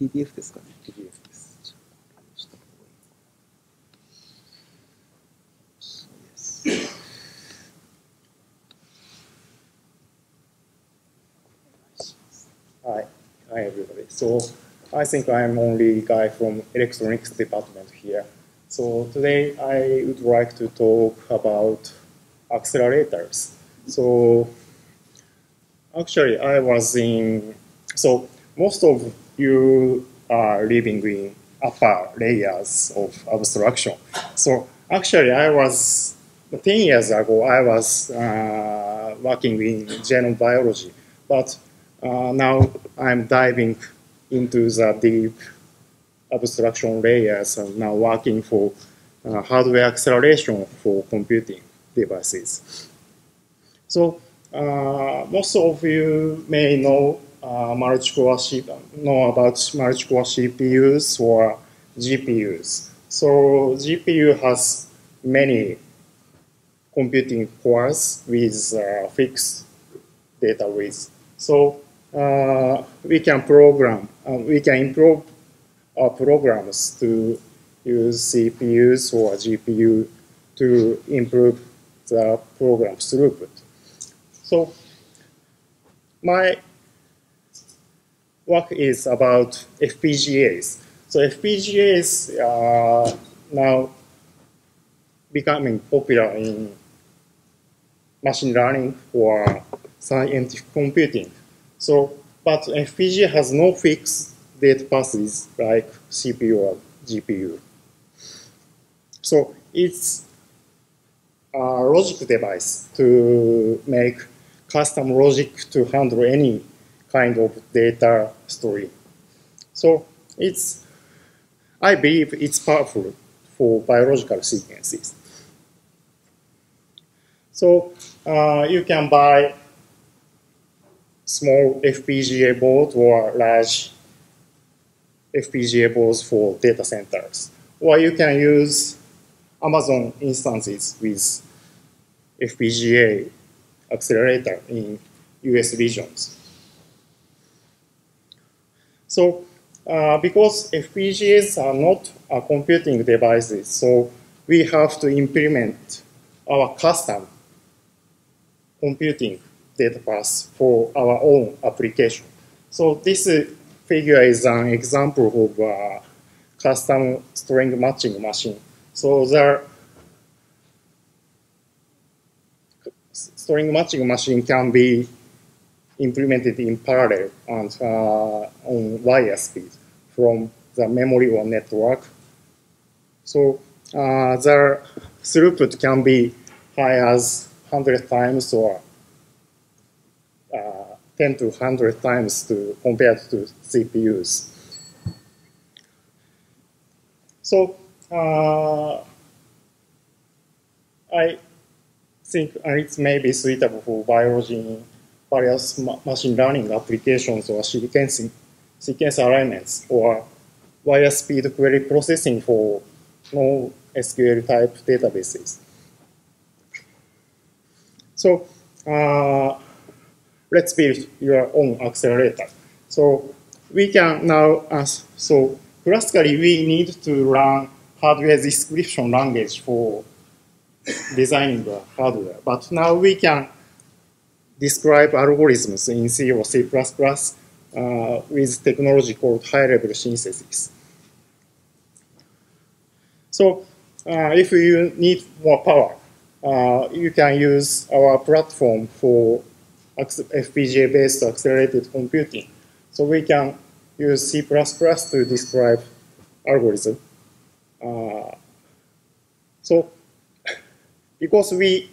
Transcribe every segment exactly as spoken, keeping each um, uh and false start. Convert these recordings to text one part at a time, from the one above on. ピーディーエフ ですかね。ピーディーエフ です。Hi, hi everybody. So I think I'm only guy from electronics department here. So today I would like to talk about accelerators. So actually I was in, so most of you are living in upper layers of abstraction. So actually I was, ten years ago I was uh, working in genome biology, but Uh, now I'm diving into the deep abstraction layers and now working for uh, hardware acceleration for computing devices. So uh, most of you may know, uh, multi-core know about multi-core C P Us or G P Us. So G P U has many computing cores with uh, fixed data width. So Uh, we can program, uh, we can improve our programs to use C P Us or G P U to improve the program's throughput. So my work is about F P G As. So F P G As are now becoming popular in machine learning or scientific computing. So, but F P G A has no fixed data passes like C P U or G P U. So it's a logic device to make custom logic to handle any kind of data story. So it's, I believe it's powerful for biological sequences. So uh, you can buy small F P G A board or large F P G A boards for data centers. Or you can use Amazon instances with F P G A accelerator in U S regions. So uh, because F P G As are not a computing devices, so we have to implement our custom computing data path for our own application. So this uh, figure is an example of uh, custom string matching machine. So the string matching machine can be implemented in parallel and uh, on wire speed from the memory or network. So uh, the throughput can be high as one hundred times or Uh, ten to one hundred times to compared to C P Us. So uh, I think it may be suitable for biology in various ma machine learning applications or sequencing, sequence alignments or wire speed query processing for NoSQL type databases. So uh, let's build your own accelerator. So we can now, uh, so classically we need to learn hardware description language for designing the hardware. But now we can describe algorithms in C or C plus plus uh, with technology called high-level synthesis. So uh, if you need more power, uh, you can use our platform for F P G A-based accelerated computing. So we can use C plus plus to describe algorithm. Uh, so because we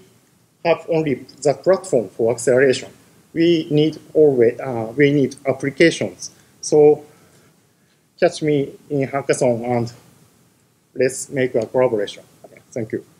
have only the platform for acceleration, we need always uh, we need applications. So catch me in hackathon and let's make a collaboration. Okay, thank you.